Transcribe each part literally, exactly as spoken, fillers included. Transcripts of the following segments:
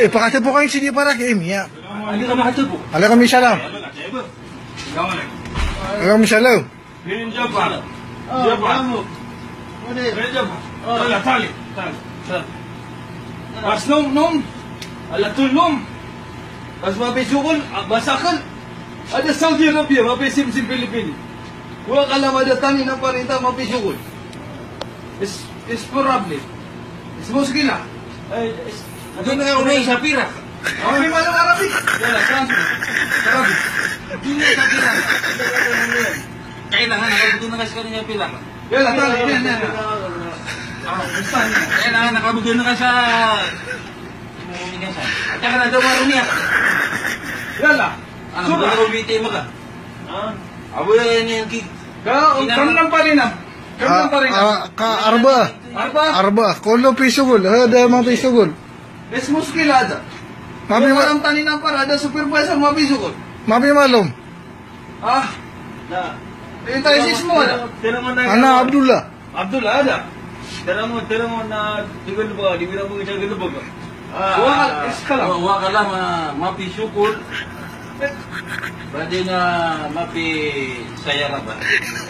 Eh, pakatid po kayong sini para kay Emiya. Alaikum salam. Alaikum salam. Bas num num. Alatul num. Bas mabisugol, basakal. Ada Saudi Arabia, mabisim-sim Pilipino. Wala ka lang madatangin ng panita, mabisugol. It's, it's probably. It's mostly na. Doon na ako na yung Shapira. Ako may malang Arabic. Yala, Santo. Arabic. Doon na yung Shapira. Kaya na nga, nakabuto na kasi ka na yung Shapira. Yala, tali. Yan, yan. Kaya na nga, nakabuto na ka sa... Umuwi ka sa... Kaya na daw marumiyak. Yala. Ano, marumiyak mo ka? Abo yan yung... Karoon lang pa rin ah. Arba, arba, kolo pisugol, ada mga pisugol. Mas muskil ada. Mabi malum tanin apa? Ada supervisor mabi pisugol. Mabi malum. Ah, dah. Intelijensi semua ada. Anak Abdullah. Abdullah ada. Teramu, teramu na digelu baga, digelu baga, digelu baga. Wah, iskalah. Wah, kalah mabi pisugol. Berarti na mabi saya raba.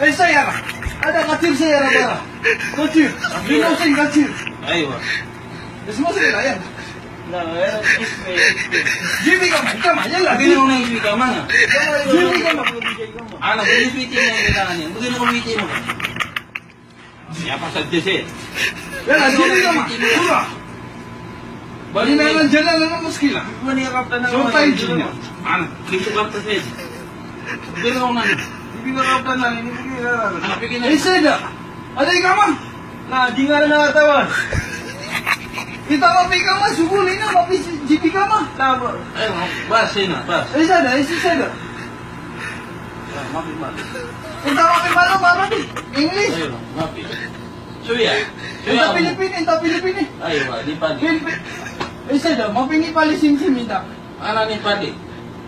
Eh saya raba. Ada kacir saya raba. Kacir. Binusin kacir. Ayo. Semua saya layan. Nah, eh. Jibi ka magtama. Yala, dito na jibi ka man. Jibi ka magtama. Ano, binibiti mo na niyan. Bigyan mo binibiti mo. Siapa sa dese? Yala, jibi ka magtama. Bali na lang dyan lang muskil ah. Wala ka pa na. So tayo din. Ano, dito ka pa sa dese. Bigyan mo na. Pinarapan lang, hindi mo kinarapan. Eh, Seda! Aday ka man! Na, di nga na nakatawan. Itakapi ka man, sugulin na, mapi-G P ka man. Tama. Eh, bas, Seda, bas. Eh, Seda, eh, si Seda. Mapi malo. Itakapi malo, mapi. English. Ayun, mapi. Suya. Ita Pilipini, ita Pilipini. Ayun, nipali. Eh, Seda, mapi nipali sim-sim, ita. Ano nipali?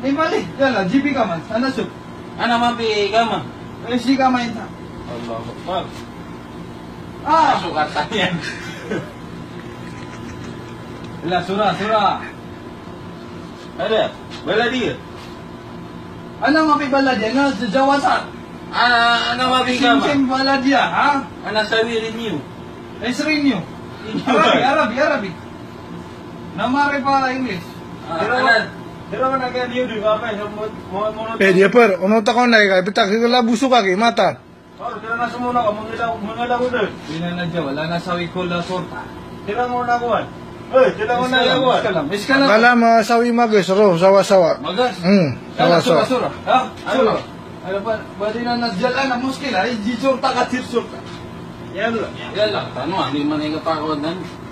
Nipali. Yala, G P ka man. Ano, sub? Ana mapi gama. Eh si gama ita. Allah Akbar. Ah, suka tanya. La surah surah. Ada baladi. Ana mapi baladi na jawatan. Ana ana mapi gama. Sim baladi ha? Ana sawi renew. Eh renew. Arabi Arabi Arabi. Nama repa English. Ana Eh dia per, ono takon na kay bitak sila busuk kay mata. Oh, dira na sumuna ka mangila mangila ko der. Dinan na jaw, wala na sawi ko la sorta. Dira mo na kuan. Eh, dira mo na kuan. Miskala. Kala ma sawi magas ro, sawa-sawa. Magas? Hmm. Sawa-sawa. Ha? Ano? Ano pa, badina na jalan na muskil ay jijor ta ka tirsurta. Yan lo. Yan lang, tanwa ni man nga pakodan.